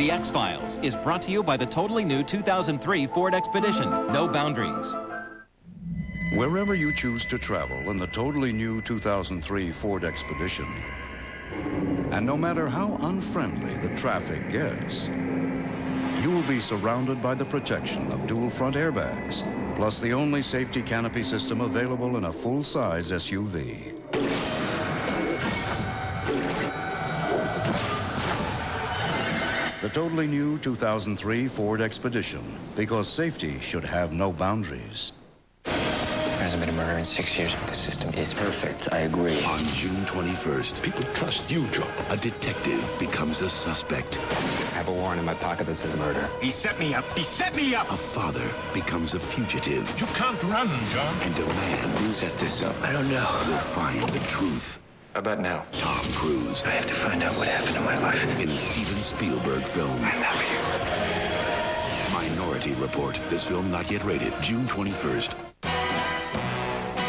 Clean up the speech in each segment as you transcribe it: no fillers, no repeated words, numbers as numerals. The X-Files is brought to you by the totally new 2003 Ford Expedition. No boundaries. Wherever you choose to travel in the totally new 2003 Ford Expedition, and no matter how unfriendly the traffic gets, you will be surrounded by the protection of dual front airbags, plus the only safety canopy system available in a full-size SUV. The totally new 2003 Ford Expedition, because safety should have no boundaries. There hasn't been a murder in 6 years. The system is perfect. I agree. On June 21st, people trust you, Joe. A detective becomes a suspect. I have a warrant in my pocket that says murder. He set me up. He set me up. A father becomes a fugitive. You can't run, John. And a man who set this up. I don't know. Will find the truth. How about now? Tom Cruise. I have to find out what happened in my life. In a Steven Spielberg film. I love you. Minority Report. This film not yet rated. June 21st.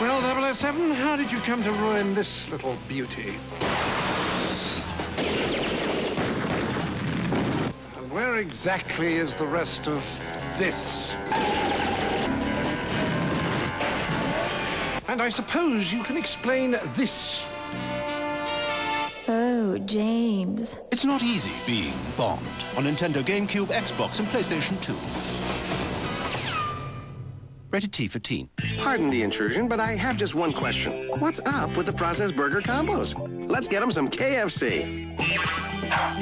Well, 007, how did you come to ruin this little beauty? And where exactly is the rest of this? And I suppose you can explain this. Oh, James. It's not easy being Bond on Nintendo, GameCube, Xbox, and PlayStation 2. Rated T for teen. Pardon the intrusion, but I have just one question. What's up with the processed burger combos? Let's get them some KFC.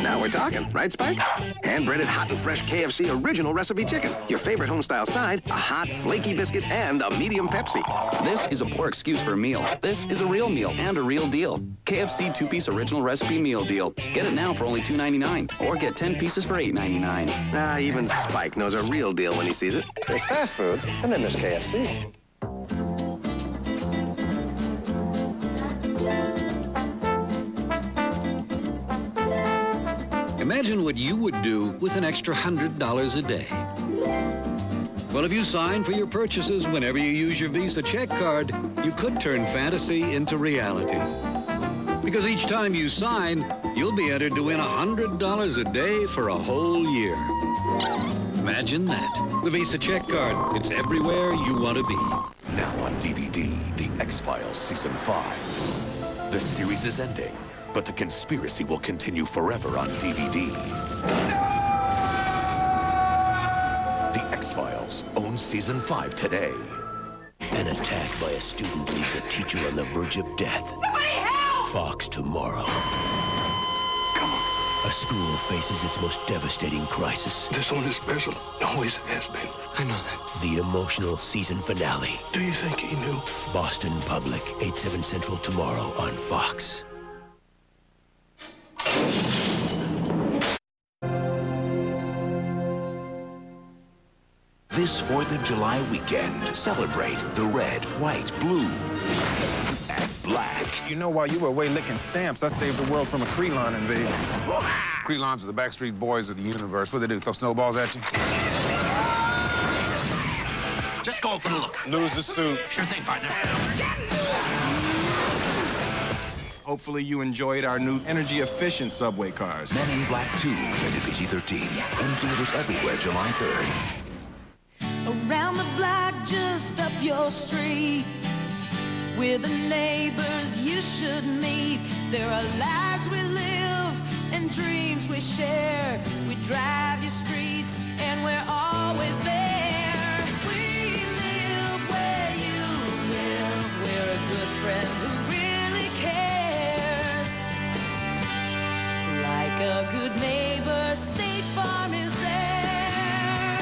Now we're talking, right, Spike? Hand-breaded hot and fresh KFC original recipe chicken. Your favorite homestyle side, a hot, flaky biscuit, and a medium Pepsi. This is a poor excuse for a meal. This is a real meal and a real deal. KFC two-piece original recipe meal deal. Get it now for only $2.99 or get 10 pieces for $8.99. Ah, even Spike knows a real deal when he sees it. There's fast food, and then there's KFC. Imagine what you would do with an extra $100 a day. Well, if you sign for your purchases whenever you use your Visa check card, you could turn fantasy into reality. Because each time you sign, you'll be entered to win $100 a day for a whole year. Imagine that. The Visa check card. It's everywhere you want to be. Now on DVD, The X-Files Season 5. The series is ending. But the conspiracy will continue forever on DVD. No! The X-Files owns Season 5 today. An attack by a student leaves a teacher on the verge of death. Somebody help! Fox tomorrow. Come on. A school faces its most devastating crisis. This one is special. It always has been. I know that. The emotional season finale. Do you think he knew? Boston Public, 8/7 Central tomorrow on Fox. This 4th of July weekend, celebrate the red, white, blue, and black. You know, while you were away licking stamps, I saved the world from a Creelon invasion. Creelons are the Backstreet Boys of the universe. What do they do, throw snowballs at you? Just going for the look. Lose the suit. Sure thing, partner. Hopefully you enjoyed our new energy-efficient Subway cars. Men in Black 2, rated PG-13. In theaters everywhere, July 3rd. Around the block, just up your street. We're the neighbors you should meet. There are lives we live and dreams we share. We drive your streets and we're always there. A good neighbor, State Farm is there.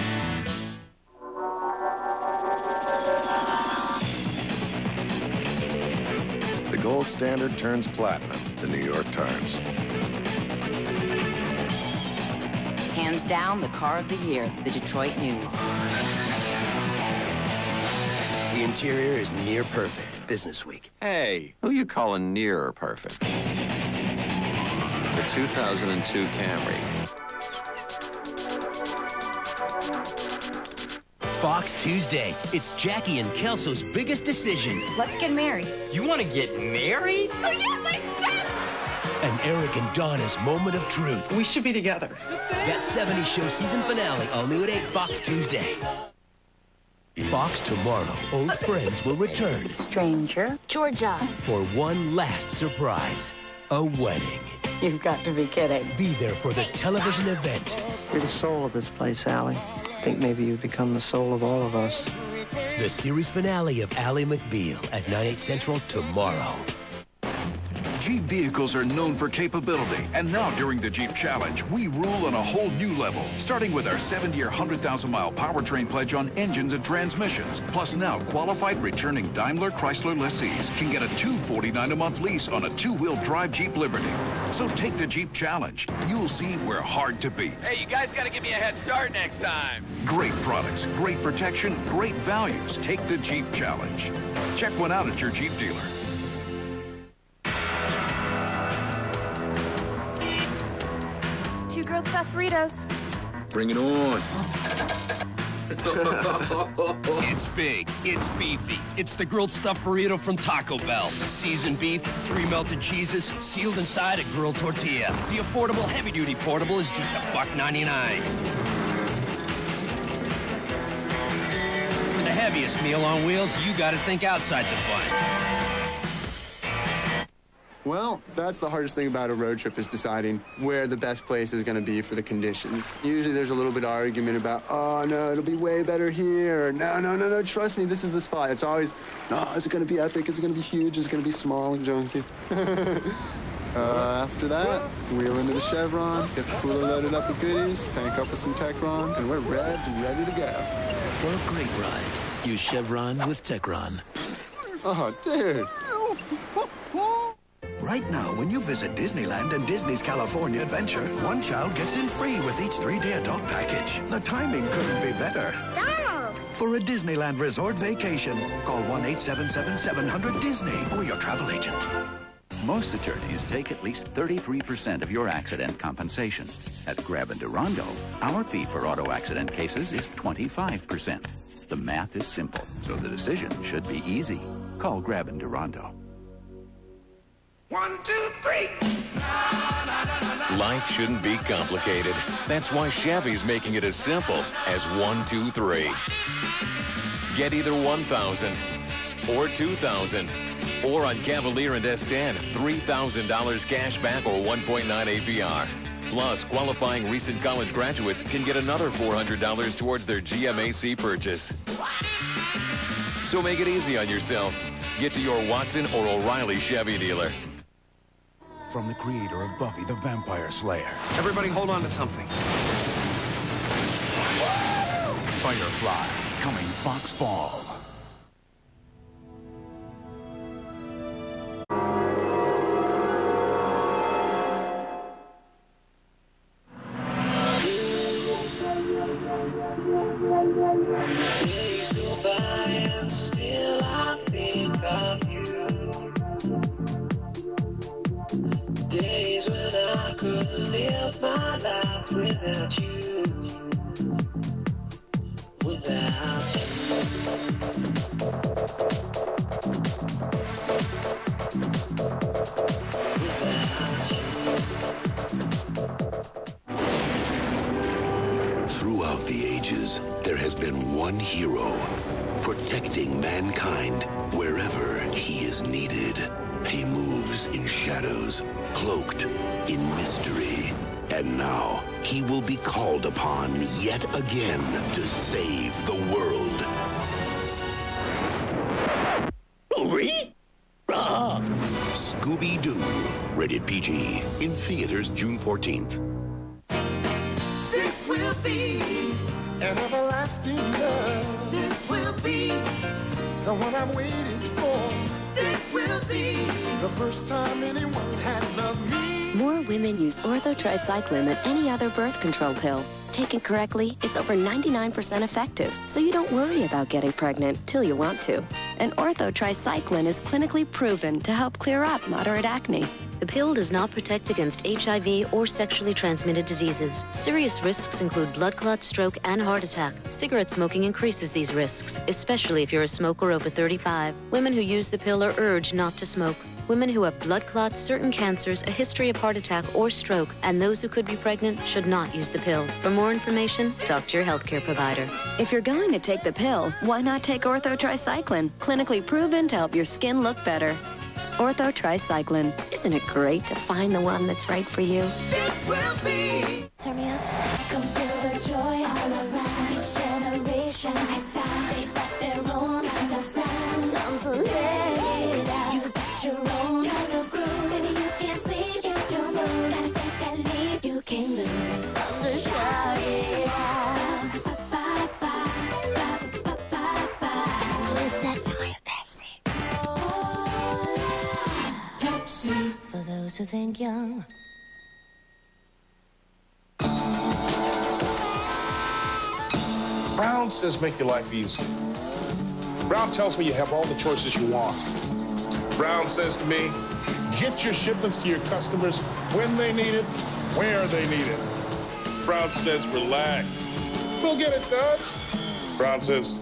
The gold standard turns platinum, the New York Times. Hands down, the car of the year, the Detroit News. The interior is near perfect, Business Week. Hey, who you calling near perfect? The 2002 Camry. Fox Tuesday. It's Jackie and Kelso's biggest decision. Let's get married. You want to get married? Oh, yes, I said! an Eric and Donna's moment of truth. We should be together. That 70s Show season finale, all new at 8, Fox Tuesday. Fox tomorrow, old friends will return. Stranger. Georgia. For one last surprise, a wedding. You've got to be kidding. Be there for the television event. You're the soul of this place, Ally. I think maybe you've become the soul of all of us. The series finale of Ally McBeal at 9, 8 Central tomorrow. Jeep vehicles are known for capability, and now during the Jeep Challenge, we rule on a whole new level, starting with our 7-year, 100,000-mile powertrain pledge on engines and transmissions. Plus, now qualified returning Daimler Chrysler lessees can get a $249 a month lease on a two-wheel drive Jeep Liberty. So take the Jeep Challenge. You'll see we're hard to beat. Hey, you guys got to give me a head start next time. Great products, great protection, great values. Take the Jeep Challenge. Check one out at your Jeep dealer. Two grilled stuffed burritos. Bring it on. It's big, it's beefy. It's the grilled stuffed burrito from Taco Bell. Seasoned beef, 3 melted cheeses, sealed inside a grilled tortilla. The affordable heavy-duty portable is just $1.99. For the heaviest meal on wheels, you gotta think outside the bun. Well, that's the hardest thing about a road trip is deciding where the best place is going to be for the conditions. Usually there's a little bit of argument about, oh, no, it'll be way better here. No, no, no, no, trust me, this is the spot. It's always, no, is it going to be epic? Is it going to be huge? Is it going to be small and junky? After that, wheel into the Chevron, get the cooler loaded up with goodies, tank up with some Techron, and we're revved and ready to go. For a great ride, use Chevron with Techron. Oh, dude. Right now, when you visit Disneyland and Disney's California Adventure, one child gets in free with each 3-day adult package. The timing couldn't be better. Donald! For a Disneyland resort vacation, call 1-877-700-DISNEY or your travel agent. Most attorneys take at least 33% of your accident compensation. At Grab and Durando, our fee for auto accident cases is 25%. The math is simple, so the decision should be easy. Call Grab and Durando. 1, 2, 3. Life shouldn't be complicated. That's why Chevy's making it as simple as 1, 2, 3. Get either 1,000 or 2,000, or on Cavalier and S10, $3,000 cash back or 1.9 APR. Plus, qualifying recent college graduates can get another $400 towards their GMAC purchase. So make it easy on yourself. Get to your Watson or O'Reilly Chevy dealer. From the creator of Buffy the Vampire Slayer. Everybody hold on to something. Whoa! Firefly, coming Fox Fall. Throughout the ages, there has been one hero protecting mankind wherever he is needed. He moves in shadows, cloaked in mystery. And now, he will be called upon yet again to save the world. Hurry? Ah! Scooby-Doo. Rated PG. In theaters June 14th. This will be an everlasting love. This will be the one I've waited for. This will be the first time anyone has loved me. More women use Ortho Tri-Cyclen than any other birth control pill. Taken correctly, it's over 99% effective, so you don't worry about getting pregnant till you want to. And Ortho Tri-Cyclen is clinically proven to help clear up moderate acne. The pill does not protect against HIV or sexually transmitted diseases. Serious risks include blood clot, stroke, and heart attack. Cigarette smoking increases these risks, especially if you're a smoker over 35. Women who use the pill are urged not to smoke. Women who have blood clots, certain cancers, a history of heart attack or stroke, and those who could be pregnant should not use the pill. For more information, talk to your healthcare provider. If you're going to take the pill, why not take Ortho Tri-Cyclen, clinically proven to help your skin look better? Ortho Tri-Cyclen. Isn't it great to find the one that's right for you? This will be. Turn me up. I can feel the joy all around. Each generation has found they've got their own kind of sound. Songs will let it out. You've got your own kind of groove. Maybe you can't see, it's your mood. Gotta take that lead, you can't lose. Songs will shout it out. Ba-ba-ba-ba-ba-ba-ba-ba. And lose that joy of Pepsi. Pepsi. For those who think young. Brown says make your life easy. Brown tells me you have all the choices you want. Brown says to me, get your shipments to your customers when they need it, where they need it. Brown says, relax. We'll get it done. Brown says,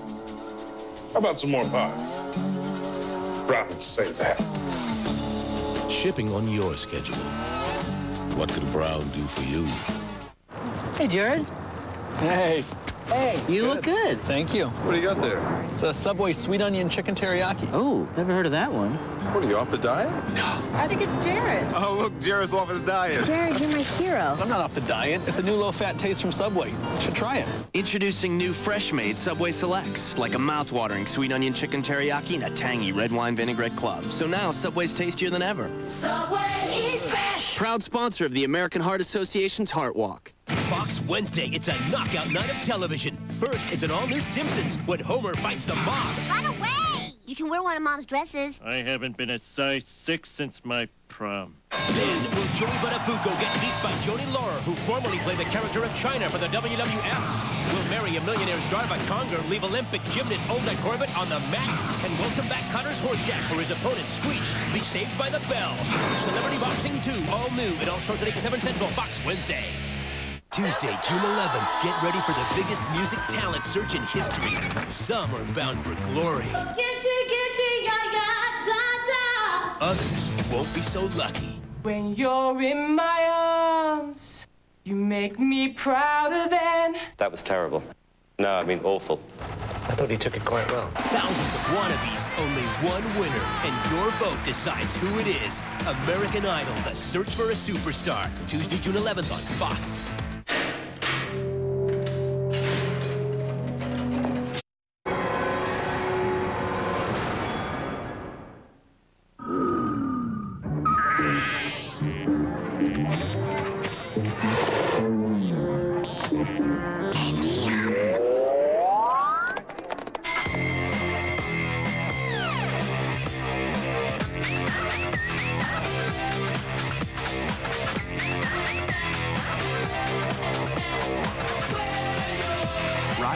how about some more pie? Brown would say that. Shipping on your schedule. What could Brown do for you? Hey, Jared. Hey. Hey, you look good. Thank you. What do you got there? It's a Subway sweet onion chicken teriyaki. Oh, never heard of that one. What, are you off the diet? No. I think it's Jared. Oh, look, Jared's off his diet. Jared, you're my hero. I'm not off the diet. It's a new low-fat taste from Subway. You should try it. Introducing new fresh-made Subway Selects, like a mouth-watering sweet onion chicken teriyaki and a tangy red wine vinaigrette club. So now Subway's tastier than ever. Subway, eat fresh! Proud sponsor of the American Heart Association's Heart Walk. Fox Wednesday, it's a knockout night of television. First, it's an all-new Simpsons when Homer fights the mob. Run away! You can wear one of Mom's dresses. I haven't been a size 6 since my prom. Then, will Joey Buttafuoco get beat by Joanie Laurer, who formerly played the character of Chyna for the WWF? Will Mary, a millionaire's drive by Conger, leave Olympic gymnast Olga Corbett on the mat? And welcome back Cutter's Horseshack, where his opponent, Screech, be saved by the bell. Celebrity Boxing 2, all new. It all starts at 8/7 Central, Fox Wednesday. Tuesday, June 11th, get ready for the biggest music talent search in history. Some are bound for glory. Gitchy, ya, ya, da, da. Others won't be so lucky. When you're in my arms, you make me prouder than... That was terrible. No, I mean awful. I thought he took it quite well. Thousands of wannabes, only one winner, and your vote decides who it is. American Idol, The Search for a Superstar. Tuesday, June 11th on Fox.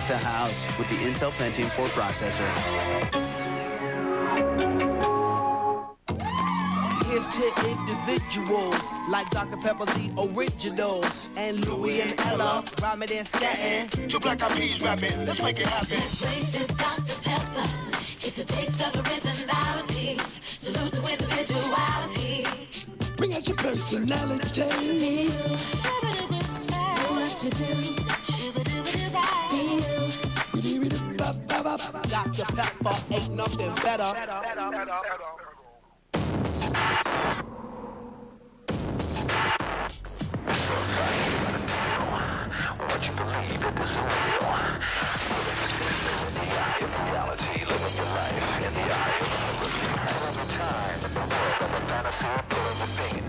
The house with the Intel Pentium 4 processor. Here's to individuals like Dr. Pepper, the original, and Louie and Ella, rhyming and scatting. Two black IPs rapping, let's make it happen. This is Dr. Pepper, it's a taste of originality. Salute to individuality. Bring out your personality. Do what you do. Dr. Pepper ain't nothing better. So what you believe in is real. In the eye of reality, living your life in the eye of reality. Every time in the world of a fantasy, I'm pulling the pain.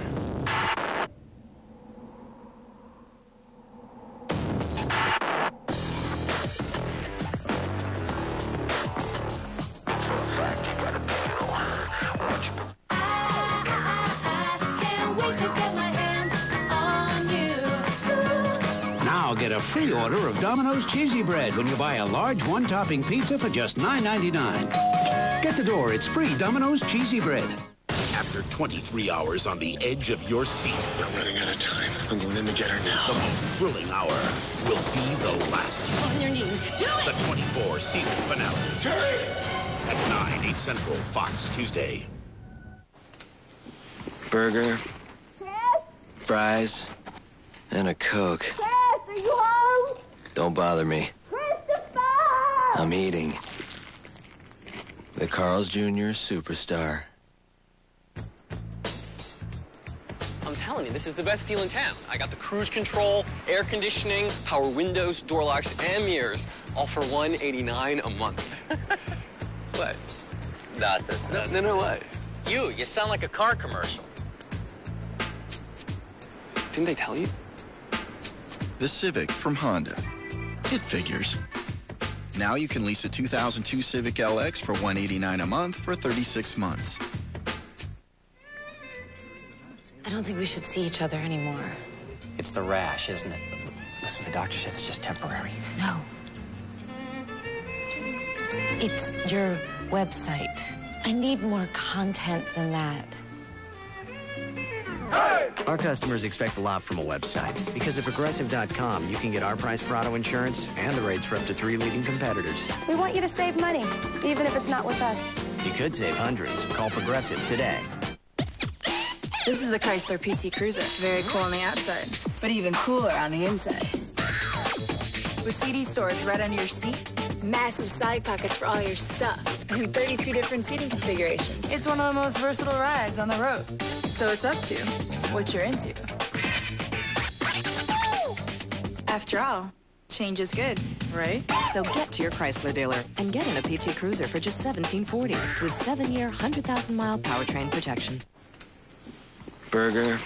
Free order of Domino's Cheesy Bread when you buy a large one-topping pizza for just $9.99. Get the door, it's free Domino's Cheesy Bread. After 23 hours on the edge of your seat... We're running out of time. I'm going in to get her now. The most thrilling hour will be the last. On your knees. Do it! The 24 season finale. Jerry! At 9, 8 Central, Fox, Tuesday. burger, fries, and a Coke. Chris, are you home? Don't bother me. Christopher! I'm eating. The Carl's Jr. Superstar. I'm telling you, this is the best deal in town. I got the cruise control, air conditioning, power windows, door locks, and mirrors, all for $189 a month. What? Nothing. No, what? You sound like a car commercial. Didn't they tell you? The Civic from Honda. It figures. Now you can lease a 2002 Civic LX for $189 a month for 36 months. I don't think we should see each other anymore. It's the rash, isn't it? Listen, the doctor said it's just temporary. No. It's your website. I need more content than that. Hey! Our customers expect a lot from a website. Because at Progressive.com, you can get our price for auto insurance and the rates for up to 3 leading competitors. We want you to save money, even if it's not with us. You could save hundreds. Call Progressive today. This is the Chrysler PT Cruiser. Very cool on the outside, but even cooler on the inside. With CD storage right under your seat, massive side pockets for all your stuff, and 32 different seating configurations. It's one of the most versatile rides on the road, so it's up to what you're into. After all, change is good, right? So get to your Chrysler dealer and get in a PT Cruiser for just $1,740 with 7-year, 100,000-mile powertrain protection. Burger,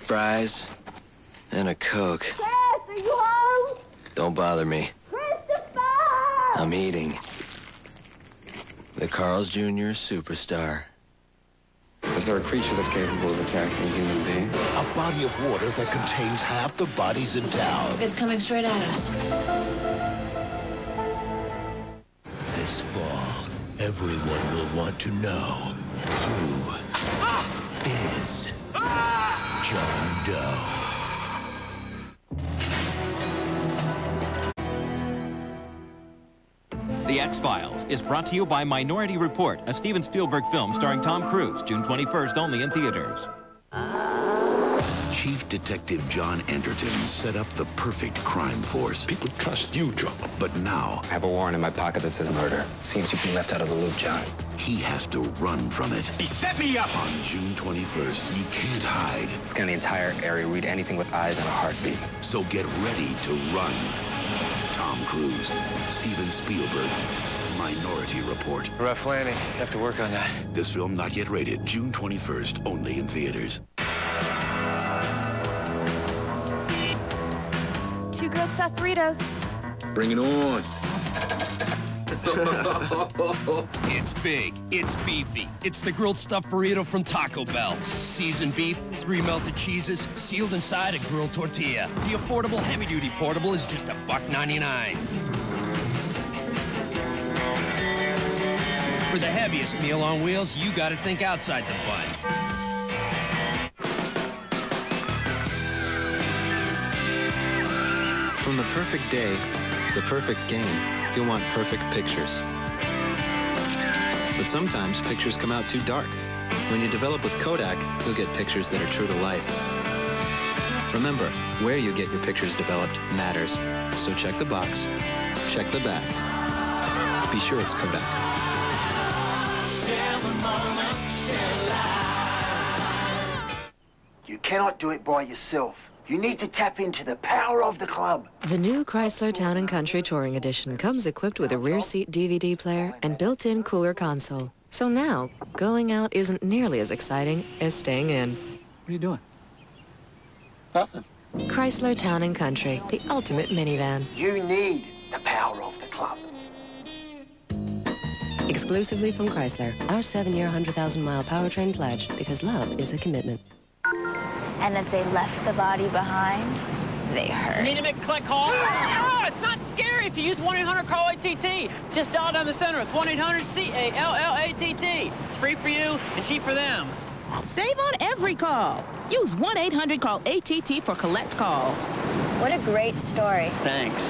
fries, and a Coke. Chris, are you home? Don't bother me. Christopher! I'm eating. The Carl's Jr. Superstar. Is there a creature that's capable of attacking a human being? A body of water that contains half the bodies in town. It's coming straight at us. This fall, everyone will want to know who is John Doe. The X-Files is brought to you by Minority Report, a Steven Spielberg film starring Tom Cruise, June 21st, only in theaters. Chief Detective John Enderton set up the perfect crime force. People trust you, John. But now... I have a warrant in my pocket that says murder. Seems you've been left out of the loop, John. He has to run from it. He set me up! On June 21st, you can't hide. It's gonna the entire area read anything with eyes and a heartbeat. So get ready to run. Tom Cruise, Steven Spielberg, Minority Report. Rough landing. Have to work on that. This film not yet rated. June 21st, only in theaters. Two grilled stuffed burritos. Bring it on. It's big, it's beefy. It's the grilled stuffed burrito from Taco Bell. Seasoned beef, 3 melted cheeses, sealed inside a grilled tortilla. The affordable heavy-duty portable is just $1.99. For the heaviest meal on wheels, you gotta think outside the bun. From the perfect day, the perfect game, you'll want perfect pictures. But sometimes pictures come out too dark. When you develop with Kodak, you'll get pictures that are true to life. Remember, where you get your pictures developed matters. So check the box, check the back. Be sure it's Kodak. Share the moment, share life. You cannot do it by yourself. You need to tap into the power of the club. The new Chrysler Town & Country Touring Edition comes equipped with a rear seat DVD player and built-in cooler console. So now, going out isn't nearly as exciting as staying in. What are you doing? Nothing. Chrysler Town & Country, the ultimate minivan. You need the power of the club. Exclusively from Chrysler, our 7-year, 100,000-mile powertrain pledge, because love is a commitment. And as they left the body behind, they heard. Need to make click call? No, it's not scary if you use 1-800-CALL-ATT. Just dial down the center with 1-800-CALLATT. It's free for you and cheap for them. Save on every call. Use 1-800-CALL-ATT for collect calls. What a great story. Thanks.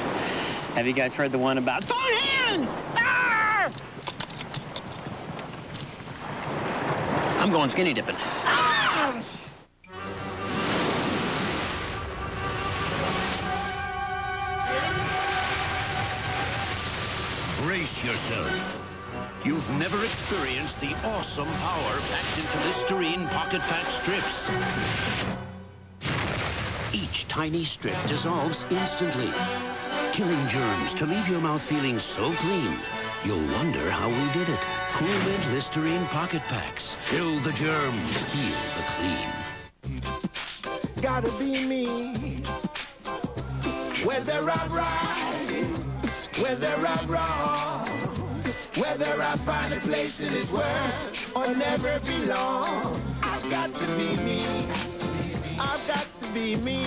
Have you guys heard the one about phone hands? Ah! I'm I'm going skinny dipping. Brace yourself. You've never experienced the awesome power packed into Listerine Pocket Pack strips. Each tiny strip dissolves instantly, killing germs to leave your mouth feeling so clean, you'll wonder how we did it. Cool Mint Listerine Pocket Packs. Kill the germs, feel the clean. Gotta be me. Whether I'm right, whether I'm wrong, whether I find a place in this world or never belong, I've got to be me. I've got to be me.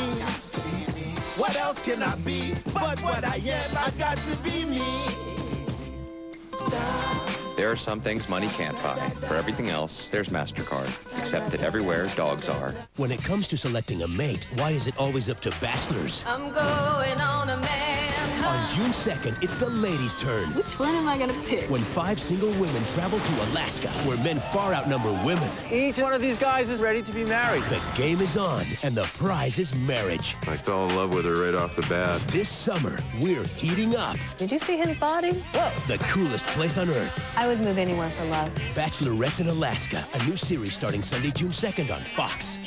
What else can I be but what I am? I've got to be me. There are some things money can't buy. For everything else, there's MasterCard. Except that everywhere dogs are. When it comes to selecting a mate, why is it always up to bachelors? I'm going on a man. On June 2nd, it's the ladies' turn. Which one am I gonna pick? When 5 single women travel to Alaska, where men far outnumber women. Each one of these guys is ready to be married. The game is on, and the prize is marriage. I fell in love with her right off the bat. This summer, we're heating up. Did you see his body? Whoa. The coolest place on earth. I would move anywhere for love. Bachelorettes in Alaska, a new series starting Sunday, June 2nd on Fox.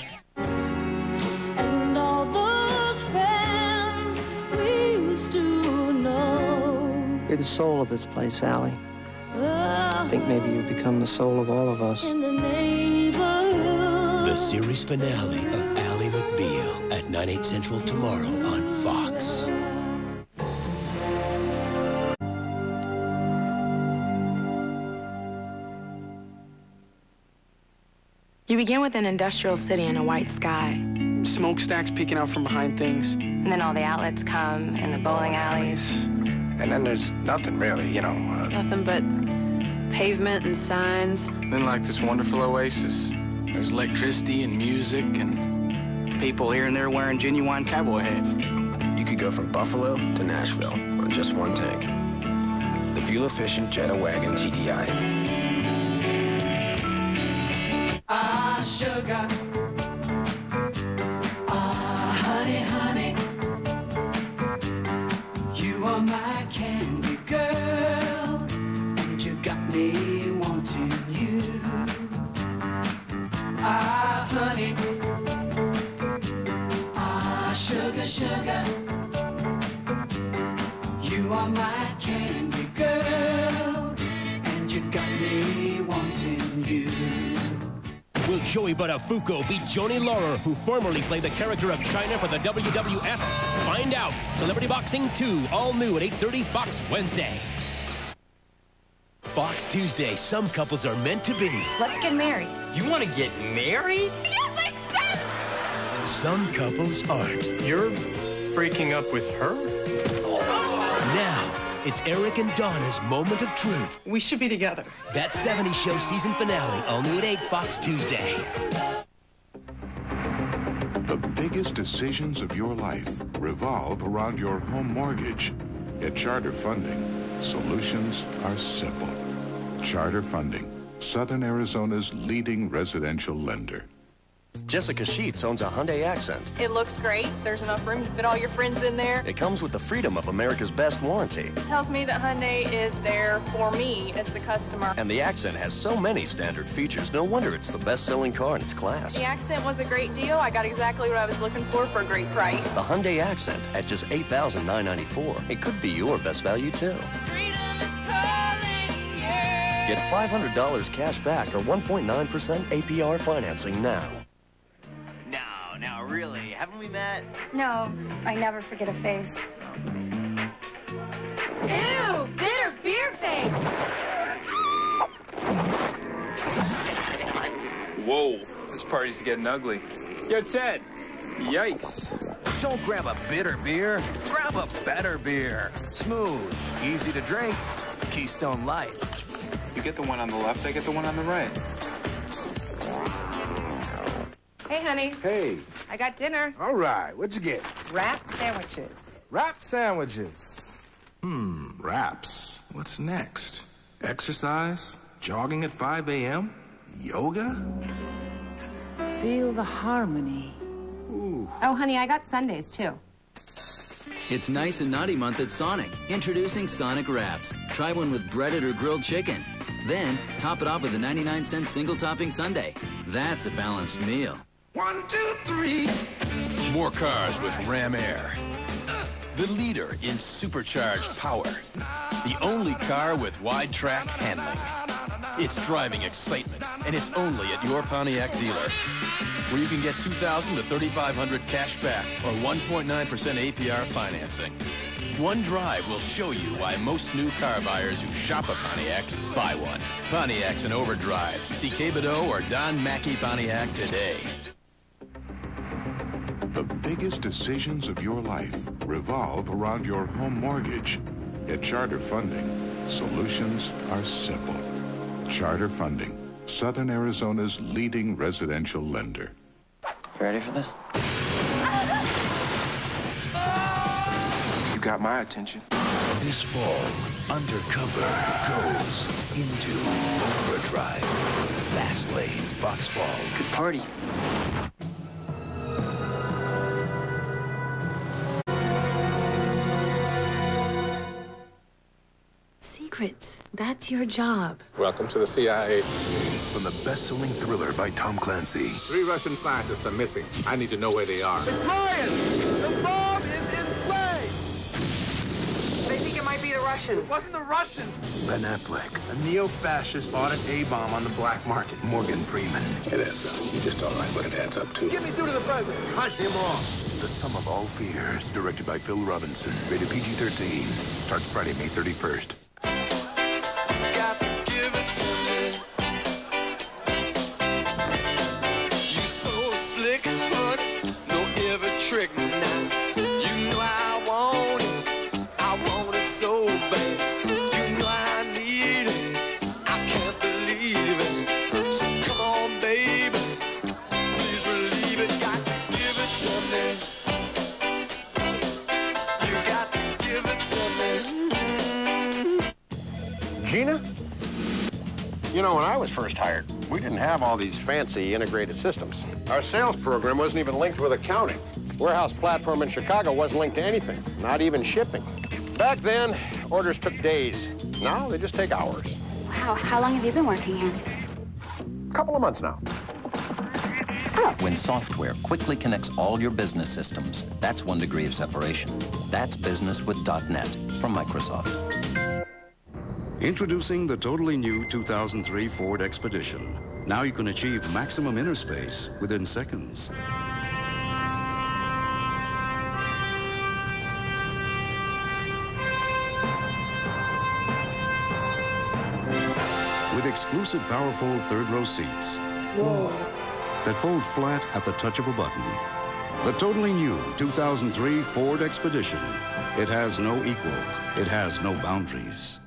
You're the soul of this place, Ally. I think maybe you've become the soul of all of us. The series finale of Ally McBeal at 9, 8 Central tomorrow on Fox. You begin with an industrial city and a white sky. Smokestacks peeking out from behind things. And then all the outlets come and the bowling alleys. And then there's nothing really, you know. Nothing but pavement and signs. Then like this wonderful oasis. There's electricity and music and people here and there wearing genuine cowboy hats. You could go from Buffalo to Nashville on just one tank. The fuel-efficient Jetta Wagon TDI. Ah, sugar. Ah, honey, honey. You are my... Sugar, you are my candy girl, and you got me wanting you. Will Joey Buttafuoco beat Joanie Laurer, who formerly played the character of Chyna for the WWF? Find out. Celebrity Boxing 2, all new at 8:30 Fox Wednesday. Fox Tuesday, some couples are meant to be. Let's get married. You want to get married? Yes, I Some couples aren't. You're breaking up with her? Now, it's Eric and Donna's moment of truth. We should be together. That 70s Show season finale, all new at 8, Fox Tuesday. The biggest decisions of your life revolve around your home mortgage. At Charter Funding, solutions are simple. Charter Funding, Southern Arizona's leading residential lender. Jessica Sheets owns a Hyundai Accent. It looks great. There's enough room to fit all your friends in there. It comes with the freedom of America's best warranty. It tells me that Hyundai is there for me as the customer. And the Accent has so many standard features. No wonder it's the best-selling car in its class. The Accent was a great deal. I got exactly what I was looking for a great price. The Hyundai Accent at just $8,994. It could be your best value, too. Freedom is calling, yeah. Get $500 cash back or 1.9% APR financing now. Now, really, haven't we met? No, I never forget a face. Ew, bitter beer face! Whoa, this party's getting ugly. Yo, Ted, yikes. Don't grab a bitter beer, grab a better beer. Smooth, easy to drink, Keystone Light. You get the one on the left, I get the one on the right. Hey, honey. Hey. I got dinner. All right. What'd you get? Wrap sandwiches. Wrap sandwiches. Wraps. What's next? Exercise? Jogging at 5 a.m.? Yoga? Feel the harmony. Ooh. Oh, honey, I got Sundays, too. It's Nice and Naughty Month at Sonic. Introducing Sonic Wraps. Try one with breaded or grilled chicken. Then, top it off with a 99-cent single-topping sundae. That's a balanced meal. 1, 2, 3. More cars with Ram Air. The leader in supercharged power. The only car with wide-track handling. It's driving excitement, and it's only at your Pontiac dealer, where you can get $2,000 to $3,500 cash back or 1.9% APR financing. One drive will show you why most new car buyers who shop a Pontiac buy one. Pontiac's an overdrive. See Kay Badeau or Don Mackey Pontiac today. The biggest decisions of your life revolve around your home mortgage. At Charter Funding, solutions are simple. Charter Funding, Southern Arizona's leading residential lender. You ready for this? You got my attention. This fall, Undercover goes into overdrive. Fastlane, Foxfall. Good party. Secrets. That's your job. Welcome to the CIA. From the best-selling thriller by Tom Clancy. 3 Russian scientists are missing. I need to know where they are. It's Ryan! The bomb is in play! They think it might be the Russians. It wasn't the Russians! Ben Affleck, a neo-fascist, bought an A-bomb on the black market. Morgan Freeman. It adds up. You're just all right, but it adds up, too. Get me through to the president. Cut him off. The Sum of All Fears, directed by Phil Robinson. Rated PG-13. Starts Friday, May 31st. You know, when I was first hired, we didn't have all these fancy integrated systems. Our sales program wasn't even linked with accounting. Warehouse platform in Chicago wasn't linked to anything, not even shipping. Back then, orders took days. Now, they just take hours. Wow, how long have you been working here? A couple of months now. Oh. When software quickly connects all your business systems, that's one degree of separation. That's business with .NET from Microsoft. Introducing the totally new 2003 Ford Expedition. Now you can achieve maximum inner space within seconds. With exclusive powerful third-row seats. Whoa. That fold flat at the touch of a button. The totally new 2003 Ford Expedition. It has no equal. It has no boundaries.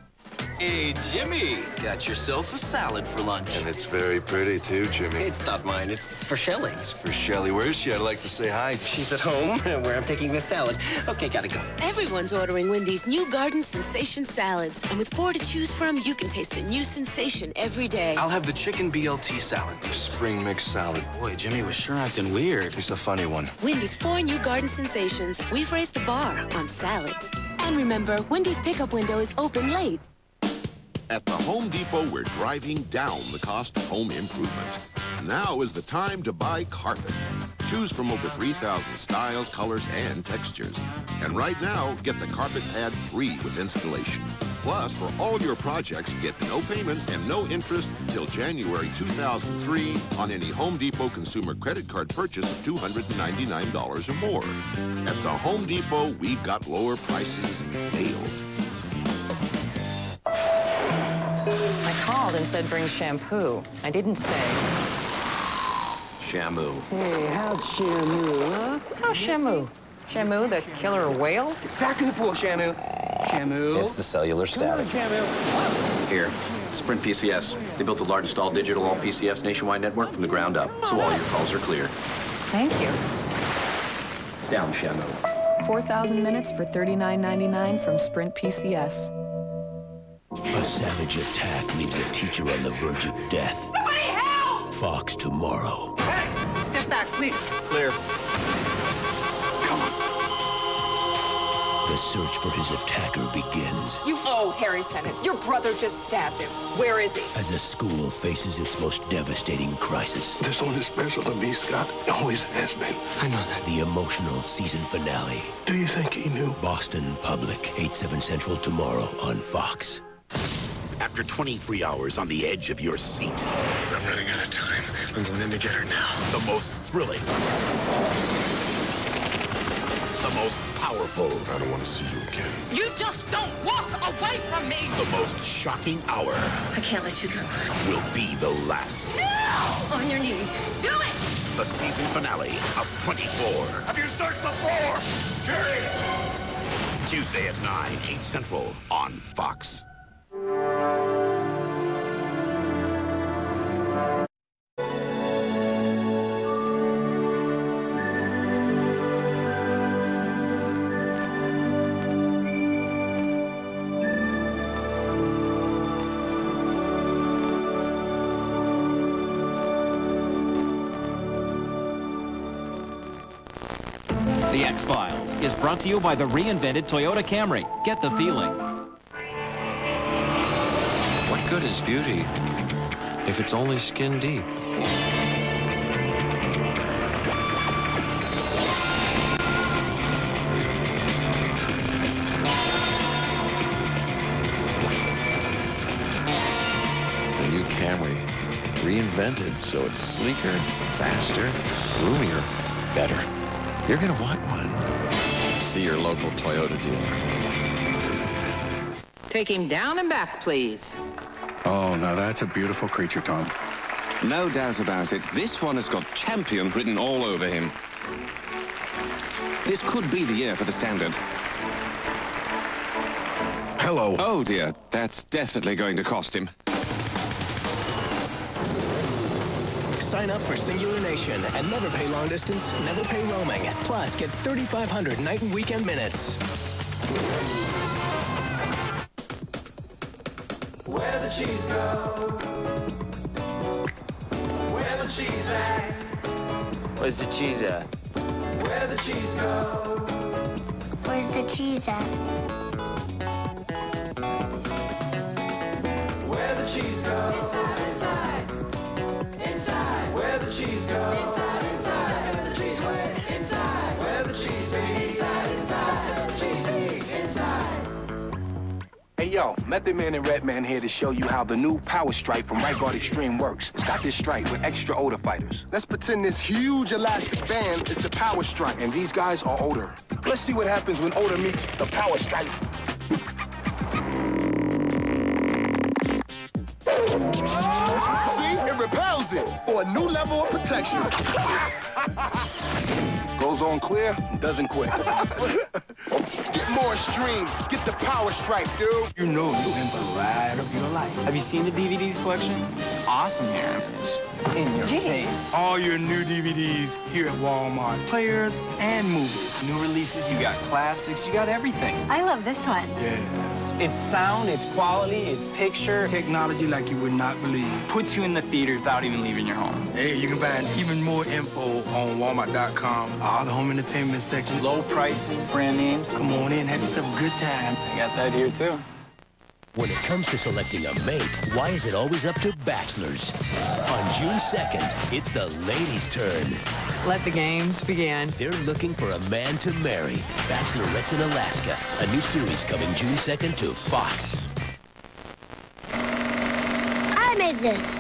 Hey, Jimmy, got yourself a salad for lunch. And it's very pretty, too, Jimmy. It's not mine. It's for Shelly. It's for Shelly. Where is she? I'd like to say hi. She's at home, where I'm taking the salad. Okay, gotta go. Everyone's ordering Wendy's new Garden Sensation Salads. And with 4 to choose from, you can taste a new sensation every day. I'll have the chicken BLT salad. The spring mix salad. Boy, Jimmy was sure acting weird. It's a funny one. Wendy's 4 new Garden Sensations. We've raised the bar on salads. And remember, Wendy's pickup window is open late. At the Home Depot, we're driving down the cost of home improvement. Now is the time to buy carpet. Choose from over 3,000 styles, colors, and textures. And right now, get the carpet pad free with installation. Plus, for all your projects, get no payments and no interest till January 2003 on any Home Depot consumer credit card purchase of $299 or more. At the Home Depot, we've got lower prices nailed. I called and said bring shampoo. I didn't say... Shamu. Hey, how's Shamu, huh? How's Shamu? Shamu, the killer whale? Get back in the pool, Shamu. Shamu. It's the cellular static. Come on, Shamu. Oh. Here, Sprint PCS. They built the largest all-digital, all-PCS nationwide network from the ground up, so all your calls are clear. Thank you. Down, Shamu. 4,000 minutes for $39.99 from Sprint PCS. A savage attack leaves a teacher on the verge of death. Somebody help! Fox tomorrow. Hey! Step back, please. Clear. Come on. The search for his attacker begins. You owe Harry Sennett. Your brother just stabbed him. Where is he? As a school faces its most devastating crisis. This one is special to me, Scott. It always has been. I know that. The emotional season finale. Do you think he knew? Boston Public, 8/7 Central tomorrow on Fox. After 23 hours on the edge of your seat. I'm running out of time. I'm going in to get her now. The most thrilling. The most powerful. I don't want to see you again. You just don't walk away from me. The most shocking hour. I can't let you go. Will be the last. No! On your knees. Do it! The season finale of 24. Have you searched before? Carry it! Tuesday at 9, 8 Central on Fox. The X-Files is brought to you by the reinvented Toyota Camry. Get the feeling. What good is beauty if it's only skin deep? The new Camry, reinvented so it's sleeker, faster, roomier, better. You're going to want one. See your local Toyota dealer. Take him down and back, please. Oh, now that's a beautiful creature, Tom. No doubt about it. This one has got champion written all over him. This could be the year for the standard. Hello. Oh, dear. That's definitely going to cost him. Sign up for Singular Nation and never pay long distance, never pay roaming. Plus, get 3,500 night and weekend minutes. Where the cheese go? Where the cheese at? Where's the cheese at? Where the cheese go? Where's the cheese at? Where the cheese go? Inside, inside. Where the cheese go? Inside, inside. Where the cheese went? Inside. Where the cheese be? Inside, inside. Where the cheese be? Inside. Hey yo, Method Man and Red Man here to show you how the new Power Stripe from Right Guard Extreme works. It's got this stripe with extra odor fighters. Let's pretend this huge elastic band is the Power Stripe, and these guys are odor. Let's see what happens when odor meets the Power Stripe. Repels it for a new level of protection. Goes on clear, doesn't quit. Get more extreme. Get the Power Stripe, dude. You know you in for the ride of your life. Have you seen the DVD selection? It's awesome here. It's in your face. All your new DVDs here at Walmart. Players and movies. New releases, you got classics, you got everything. I love this one. Yes. It's sound, it's quality, it's picture. Technology like you would not believe. Puts you in the theater without even leaving your home. Hey, you can find even more info on Walmart.com. All the home entertainment section. Low prices, brand names. Come on in, have yourself a good time. I got that here too. When it comes to selecting a mate, why is it always up to bachelors? On June 2nd, it's the ladies' turn. Let the games begin. They're looking for a man to marry. Bachelorettes in Alaska, a new series coming June 2nd to Fox. I made this.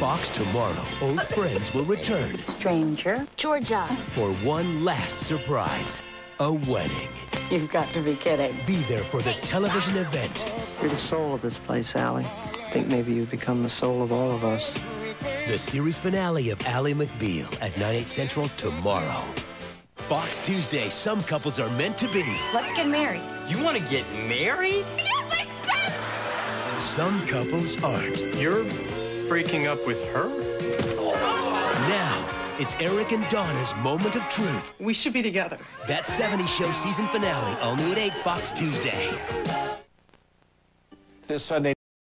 Fox tomorrow. Old friends will return. Stranger, Georgia. For one last surprise, a wedding. You've got to be kidding. Be there for the television event. You're the soul of this place, Ally. I think maybe you've become the soul of all of us. The series finale of Ally McBeal at 9/8 Central tomorrow. Fox Tuesday, some couples are meant to be. Let's get married. You want to get married? You think so? Some couples aren't. You're breaking up with her? Now. It's Eric and Donna's moment of truth. We should be together. That 70s Show season finale, all new at 8, Fox Tuesday. This Sunday night.